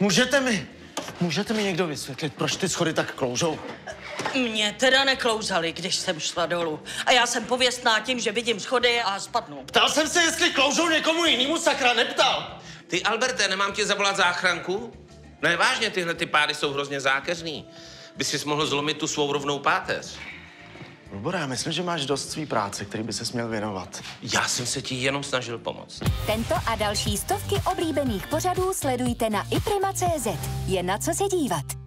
Můžete mi někdo vysvětlit, proč ty schody tak kloužou? Mě teda neklouzaly, když jsem šla dolů. A já jsem pověstná tím, že vidím schody a spadnu. Ptal jsem se, jestli kloužou někomu jinému, sakra, neptal. Ty, Alberte, nemám ti zavolat záchranku? Ne, vážně, tyhle ty pády jsou hrozně zákeřný. By si mohl zlomit tu svou rovnou páteř. Barbora, já myslím, že máš dost svý práce, který by ses měl věnovat. Já jsem se ti jenom snažil pomoct. Tento a další stovky oblíbených pořadů sledujte na iPrima.cz. Je na co se dívat.